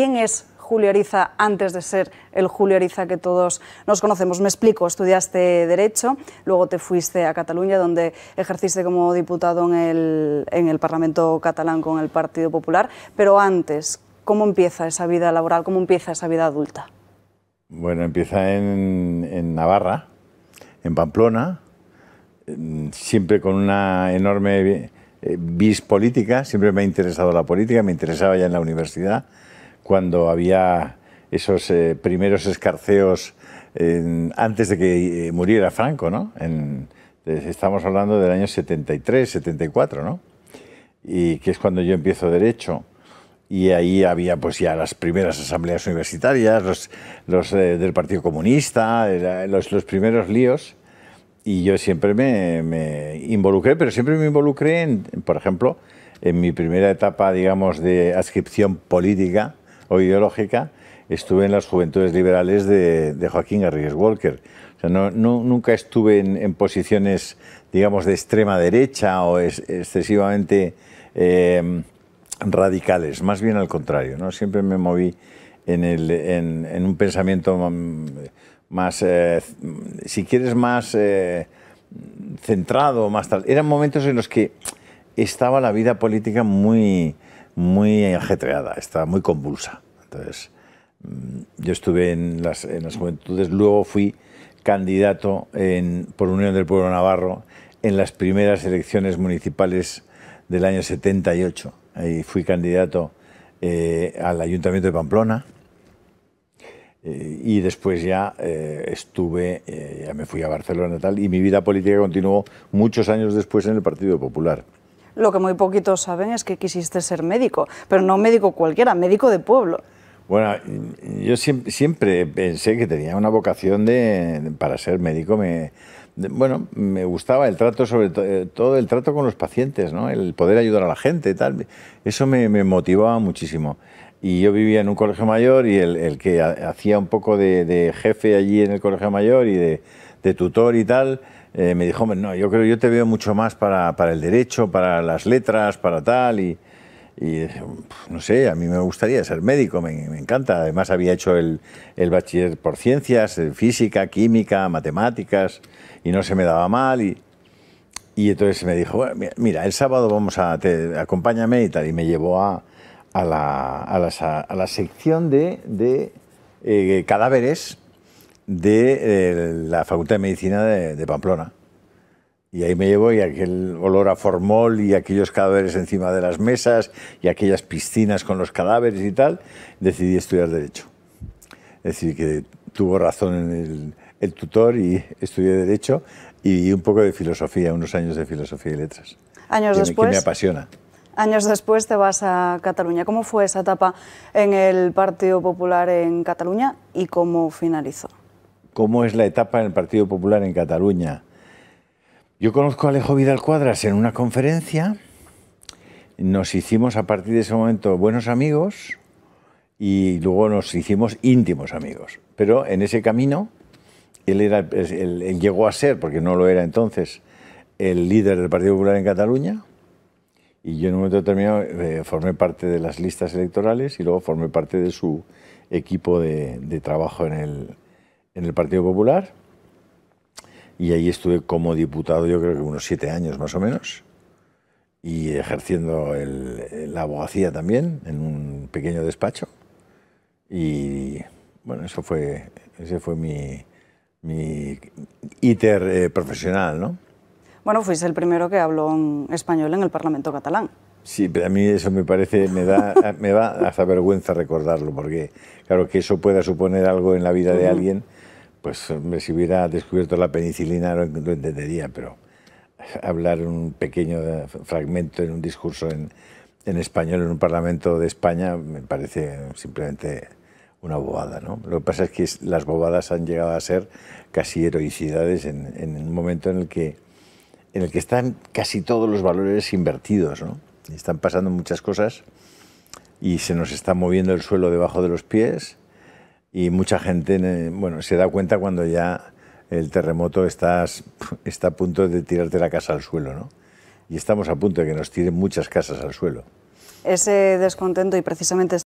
¿Quién es Julio Ariza antes de ser el Julio Ariza que todos nos conocemos? Me explico, estudiaste Derecho, luego te fuiste a Cataluña, donde ejerciste como diputado en el Parlamento catalán con el Partido Popular, pero antes, ¿cómo empieza esa vida laboral, cómo empieza esa vida adulta? Bueno, empieza en Navarra, en Pamplona, siempre con una enorme vis política, siempre me ha interesado la política, me interesaba ya en la universidad, cuando había esos primeros escarceos antes de que muriera Franco, ¿no? Estamos hablando del año 73, 74, ¿no? Y que es cuando yo empiezo Derecho. Y ahí había pues ya las primeras asambleas universitarias, los del Partido Comunista, los primeros líos. Y yo siempre me involucré, pero siempre me involucré, por ejemplo, en mi primera etapa, digamos, de adscripción política o ideológica, estuve en las Juventudes Liberales de Joaquín Garrigues Walker. O sea, nunca estuve en posiciones, digamos, de extrema derecha o excesivamente radicales, más bien al contrario, ¿no? Siempre me moví en un pensamiento más, si quieres, más centrado, más tal. Eran momentos en los que estaba la vida política muy ajetreada, estaba muy convulsa. Entonces, yo estuve en las Juventudes, luego fui candidato por Unión del Pueblo Navarro en las primeras elecciones municipales del año 78. Ahí fui candidato al Ayuntamiento de Pamplona y después ya ya me fui a Barcelona tal, y mi vida política continuó muchos años después en el Partido Popular. Lo que muy poquitos saben es que quisiste ser médico, pero no médico cualquiera, médico de pueblo. Bueno, yo siempre pensé que tenía una vocación para ser médico. Me gustaba el trato, sobre todo el trato con los pacientes, ¿no? El poder ayudar a la gente y tal. Eso me motivaba muchísimo. Y yo vivía en un colegio mayor y el que hacía un poco de jefe allí en el colegio mayor y de tutor y tal, me dijo, hombre, no, yo te veo mucho más para el derecho, para las letras, para tal, y no sé, a mí me gustaría ser médico, me encanta. Además había hecho el bachiller por ciencias, física, química, matemáticas, y no se me daba mal, y entonces me dijo, bueno, mira, el sábado acompáñame y tal, y me llevó a la sección de cadáveres de la Facultad de Medicina de Pamplona. Y ahí me llevó, y aquel olor a formol y aquellos cadáveres encima de las mesas y aquellas piscinas con los cadáveres y tal, decidí estudiar Derecho. Es decir, que tuvo razón el tutor, y estudié Derecho y un poco de filosofía, unos años de filosofía y letras. Años después. Que me apasiona. Años después te vas a Cataluña. ¿Cómo fue esa etapa en el Partido Popular en Cataluña y cómo finalizó? ¿Cómo es la etapa en el Partido Popular en Cataluña? Yo conozco a Alejo Vidal Cuadras en una conferencia, nos hicimos a partir de ese momento buenos amigos y luego nos hicimos íntimos amigos. Pero en ese camino, él llegó a ser, porque no lo era entonces, el líder del Partido Popular en Cataluña, y yo en un momento determinado formé parte de las listas electorales y luego formé parte de su equipo de trabajo en el Partido Popular. Y ahí estuve como diputado, yo creo que unos 7 años más o menos, y ejerciendo la abogacía también en un pequeño despacho. Y bueno, ese fue mi íter profesional, ¿no? Bueno, fuiste el primero que habló en español en el Parlamento catalán. Sí, pero a mí eso me parece, me da hasta vergüenza recordarlo, porque claro, que eso pueda suponer algo en la vida de alguien, pues si hubiera descubierto la penicilina lo entendería, pero hablar un pequeño fragmento en un discurso en español en un Parlamento de España me parece simplemente una bobada, ¿no? Lo que pasa es que las bobadas han llegado a ser casi heroicidades en un momento en el que están casi todos los valores invertidos, ¿no? Están pasando muchas cosas y se nos está moviendo el suelo debajo de los pies, y mucha gente, bueno, se da cuenta cuando ya el terremoto está a punto de tirarte la casa al suelo, ¿no? Y estamos a punto de que nos tiren muchas casas al suelo. Ese descontento y precisamente